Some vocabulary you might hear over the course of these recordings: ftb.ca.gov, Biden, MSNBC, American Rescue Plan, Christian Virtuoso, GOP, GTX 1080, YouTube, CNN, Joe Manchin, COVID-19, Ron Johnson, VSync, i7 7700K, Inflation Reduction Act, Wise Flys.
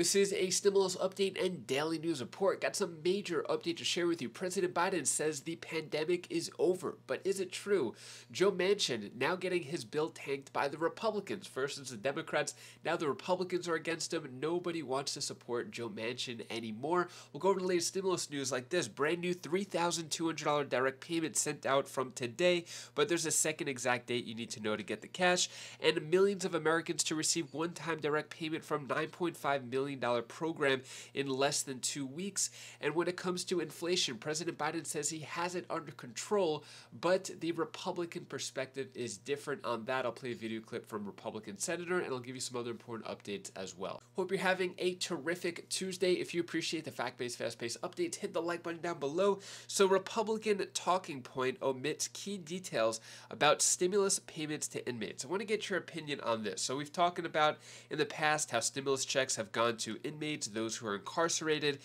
This is a stimulus update and daily news report. Got some major update to share with you. President Biden says the pandemic is over, but is it true? Joe Manchin now getting his bill tanked by the Republicans. First it's the Democrats, now the Republicans are against him. Nobody wants to support Joe Manchin anymore. We'll go over the latest stimulus news like this. Brand new $3,200 direct payment sent out from today, but there's a second exact date you need to know to get the cash. And millions of Americans to receive one-time direct payment from $9.5 million program in less than 2 weeks. And when it comes to inflation, President Biden says he has it under control, but the Republican perspective is different on that. I'll play a video clip from Republican Senator, and I'll give you some other important updates as well. Hope you're having a terrific Tuesday. If you appreciate the fact-based, fast-paced updates, hit the like button down below. So Republican talking point omits key details about stimulus payments to inmates. I want to get your opinion on this. So we've talked about in the past how stimulus checks have gone to inmates, those who are incarcerated,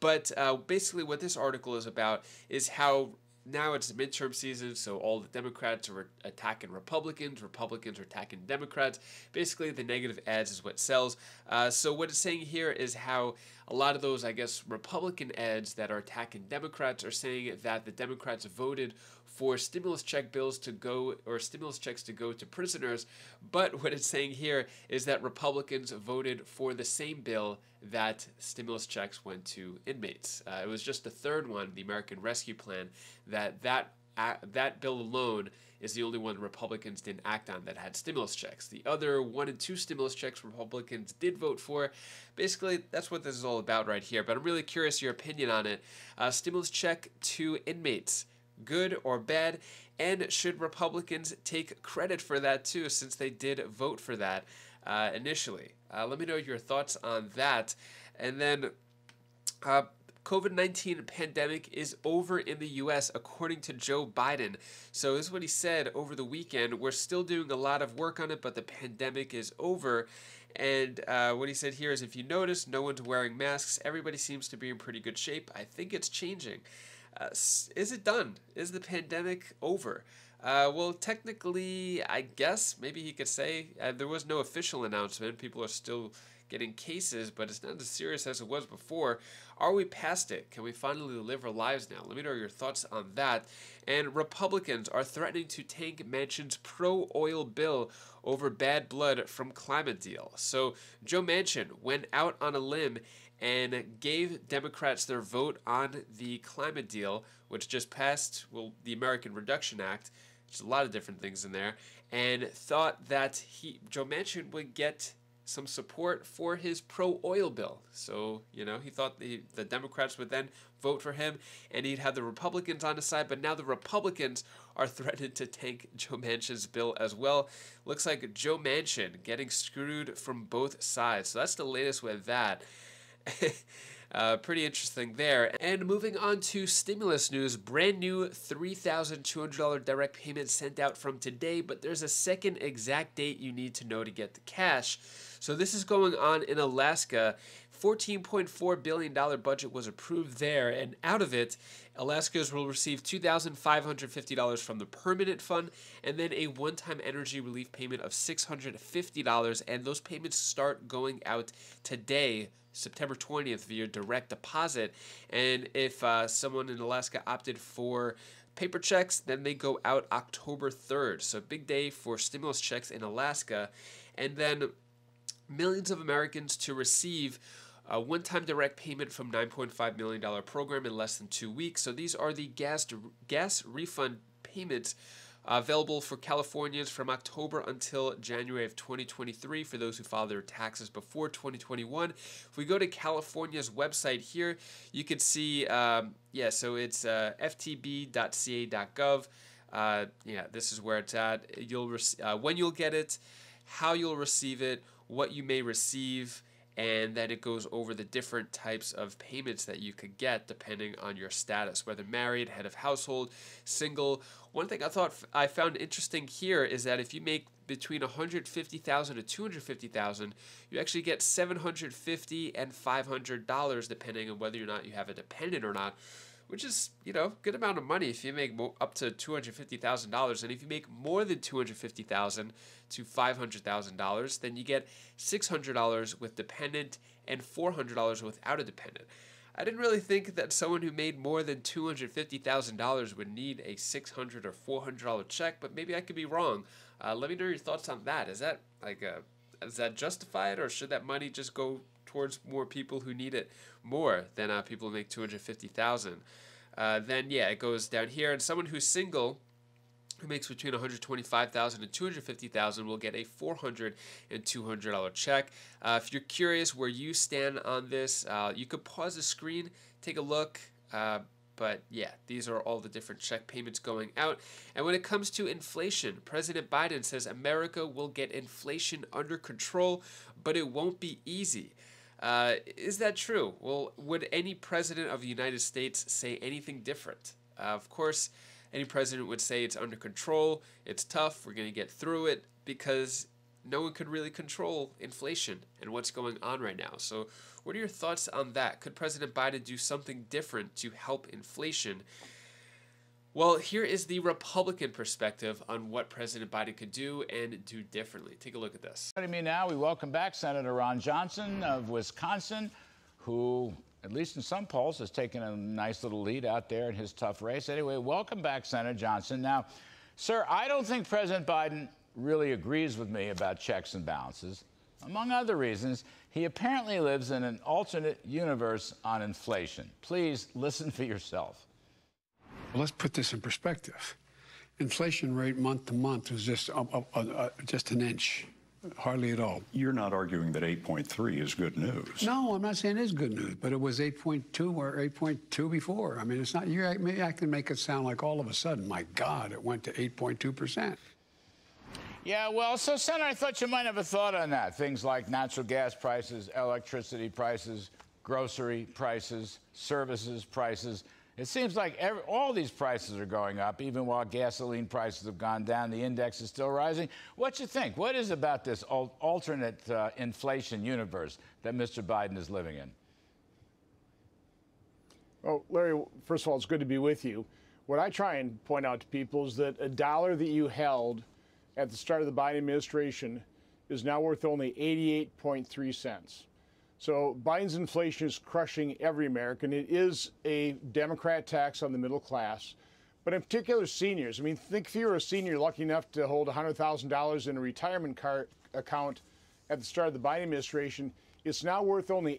but basically what this article is about is how now it's midterm season, so all the Democrats are attacking Republicans, Republicans are attacking Democrats. Basically, the negative ads is what sells. So what it's saying here is how a lot of those, I guess, Republican ads that are attacking Democrats are saying that the Democrats voted for stimulus check bills to go, or stimulus checks to go to prisoners. But what it's saying here is that Republicans voted for the same bill that stimulus checks went to inmates. It was just the third one, the American Rescue Plan, that bill alone is the only one Republicans didn't act on that had stimulus checks. The other 1 and 2 stimulus checks Republicans did vote for. Basically, that's what this is all about right here. But I'm really curious your opinion on it. Stimulus check to inmates, good or bad? And should Republicans take credit for that too, since they did vote for that initially? Let me know your thoughts on that. And then COVID-19 pandemic is over in the U.S. according to Joe Biden. So this is what he said over the weekend. We're still doing a lot of work on it, but the pandemic is over. And what he said here is, if you notice, no one's wearing masks. Everybody seems to be in pretty good shape. I think it's changing. Is it done? Is the pandemic over? Well, technically, I guess, maybe he could say, there was no official announcement. People are still getting cases, but it's not as serious as it was before. Are we past it? Can we finally live our lives now? Let me know your thoughts on that. And Republicans are threatening to tank Manchin's pro-oil bill over bad blood from climate deal. So Joe Manchin went out on a limb and gave Democrats their vote on the climate deal, which just passed, well, the American Reduction Act. There's a lot of different things in there, and thought that Joe Manchin would get some support for his pro-oil bill. So, you know, he thought the Democrats would then vote for him and he'd have the Republicans on his side, but now the Republicans are threatened to tank Joe Manchin's bill as well. Looks like Joe Manchin getting screwed from both sides. So that's the latest with that. Pretty interesting there. And moving on to stimulus news, brand new $3,200 direct payment sent out from today, but there's a second exact date you need to know to get the cash. So this is going on in Alaska. $14.4 billion budget was approved there, and out of it, Alaskans will receive $2,550 from the permanent fund, and then a one-time energy relief payment of $650, and those payments start going out today, September 20th, via direct deposit. And if someone in Alaska opted for paper checks, then they go out October 3rd. So big day for stimulus checks in Alaska. And then millions of Americans to receive a one-time direct payment from $9.5 million program in less than 2 weeks. So these are the gas refund payments available for Californians from October until January of 2023 for those who filed their taxes before 2021. If we go to California's website here, you can see, yeah, so it's ftb.ca.gov. Yeah, this is where it's at. You'll when you'll get it, how you'll receive it, what you may receive, and then it goes over the different types of payments that you could get depending on your status, whether married, head of household, single. One thing I thought I found interesting here is that if you make between $150,000 to $250,000, you actually get $750 and $500 depending on whether or not you have a dependent or not, which is, you know, good amount of money if you make up to $250,000. And if you make more than $250,000 to $500,000, then you get $600 with dependent and $400 without a dependent. I didn't really think that someone who made more than $250,000 would need a $600 or $400 check, but maybe I could be wrong. Let me know your thoughts on that. Is that like a, is that justified, or should that money just go towards more people who need it more than people who make $250,000? Then yeah, it goes down here, and someone who's single, who makes between $125,000 and $250,000 will get a $400 and $200 check. If you're curious where you stand on this, you could pause the screen, take a look. But yeah, these are all the different check payments going out. And when it comes to inflation, President Biden says America will get inflation under control, but it won't be easy. Is that true? Well, would any president of the United States say anything different? Of course, any president would say it's under control, it's tough, we're going to get through it, because no one could really control inflation and what's going on right now. So what are your thoughts on that? Could President Biden do something different to help inflation? Well, here is the Republican perspective on what President Biden could do and do differently. Take a look at this. Joining me now, we welcome back Senator Ron Johnson of Wisconsin, who, at least in some polls, has taken a nice little lead out there in his tough race. Anyway, welcome back, Senator Johnson. Now, sir, I don't think President Biden really agrees with me about checks and balances. Among other reasons, he apparently lives in an alternate universe on inflation. Please listen for yourself. Well, let's put this in perspective. Inflation rate month to month is just an inch. Hardly at all. You're not arguing that 8.3 is good news. No, I'm not saying it is good news, but it was 8.2 or 8.2 before. I mean, it's not, maybe I can make it sound like all of a sudden, my God, it went to 8.2%. Yeah, well, so, Senator, I thought you might have a thought on that. Things like natural gas prices, electricity prices, grocery prices, services prices. It seems like all these prices are going up, even while gasoline prices have gone down. The index is still rising. What you think? What is about this alternate inflation universe that Mr. Biden is living in? Well, Larry, first of all, it's good to be with you. What I try and point out to people is that a dollar that you held at the start of the Biden administration is now worth only 88.3 cents. So Biden's inflation is crushing every American. It is a Democrat tax on the middle class, but in particular seniors. I mean, think if you were a senior lucky enough to hold $100,000 in a retirement account at the start of the Biden administration, it's now worth only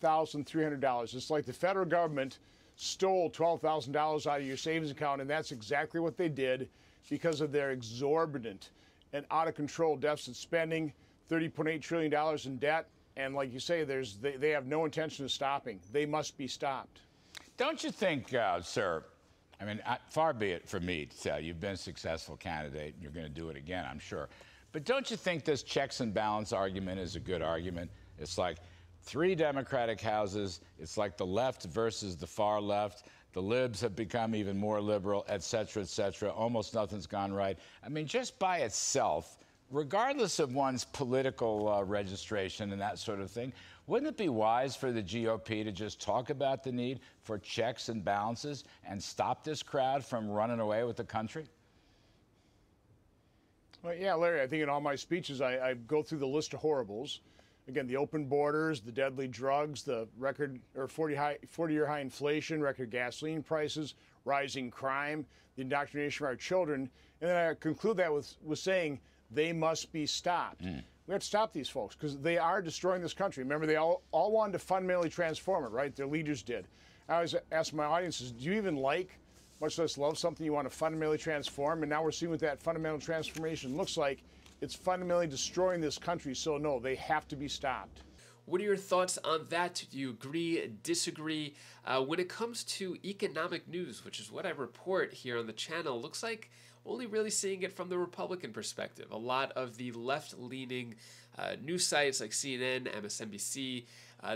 $88,300. It's like the federal government stole $12,000 out of your savings account, and that's exactly what they did because of their exorbitant and out-of-control deficit spending, $30.8 trillion in debt. And like you say, they have no intention of stopping. They must be stopped. Don't you think, sir, I mean, far be it for me to tell you, you've been a successful candidate, and you're going to do it again, I'm sure. But don't you think this checks and balance argument is a good argument? It's like three Democratic houses. It's like the left versus the far left. The libs have become even more liberal, et cetera, almost nothing's gone right. I mean, just by itself, regardless of one's political registration and that sort of thing, wouldn't it be wise for the GOP to just talk about the need for checks and balances and stop this crowd from running away with the country? Well, yeah, Larry, I think in all my speeches, I go through the list of horribles. Again, the open borders, the deadly drugs, the record or 40-year high inflation, record gasoline prices, rising crime, the indoctrination of our children. And then I conclude that with saying, they must be stopped. We have to stop these folks because they are destroying this country. Remember, they all wanted to fundamentally transform it, right? Their leaders did. I always ask my audiences, do you even like, much less love, something you want to fundamentally transform? And now we're seeing what that fundamental transformation looks like. It's fundamentally destroying this country. So no, they have to be stopped. What are your thoughts on that? Do you agree, disagree? When it comes to economic news, which is what I report here on the channel, it looks like only really seeing it from the Republican perspective. A lot of the left-leaning news sites like CNN, MSNBC,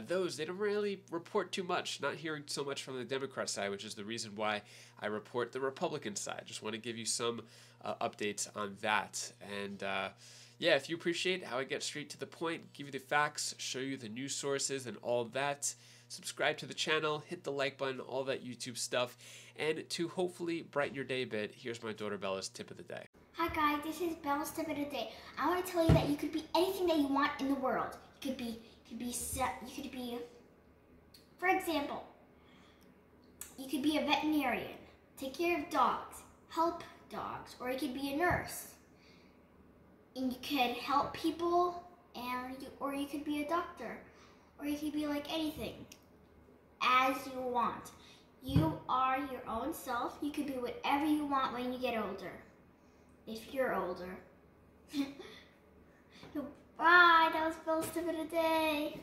those, they don't really report too much, not hearing so much from the Democrat side, which is the reason why I report the Republican side. Just want to give you some updates on that. And yeah, if you appreciate how I get straight to the point, give you the facts, show you the news sources and all that, subscribe to the channel, hit the like button, all that YouTube stuff. And to hopefully brighten your day a bit, here's my daughter Bella's tip of the day. Hi guys, this is Bella's tip of the day. I want to tell you that you could be anything that you want in the world. You could be, for example, you could be a veterinarian, take care of dogs, help dogs, or you could be a nurse. And you could help people, or you could be a doctor, or you could be like anything as you want. You are your own self. You could be whatever you want when you get older. If you're older. Bye, that was Bill's tip of the day.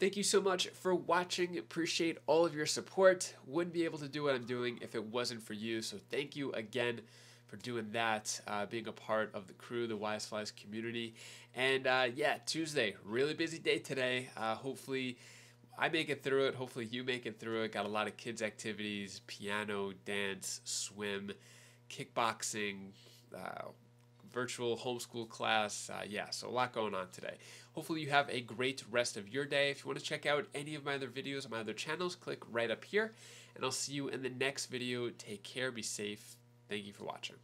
Thank you so much for watching. Appreciate all of your support. Wouldn't be able to do what I'm doing if it wasn't for you. So thank you again for doing that, being a part of the crew, the Wise Flys community. And yeah, Tuesday, really busy day today. Hopefully I make it through it. Hopefully you make it through it. Got a lot of kids activities, piano, dance, swim, kickboxing, virtual homeschool class. Yeah, so a lot going on today. Hopefully you have a great rest of your day. If you want to check out any of my other videos on my other channels, click right up here, and I'll see you in the next video. Take care, be safe. Thank you for watching.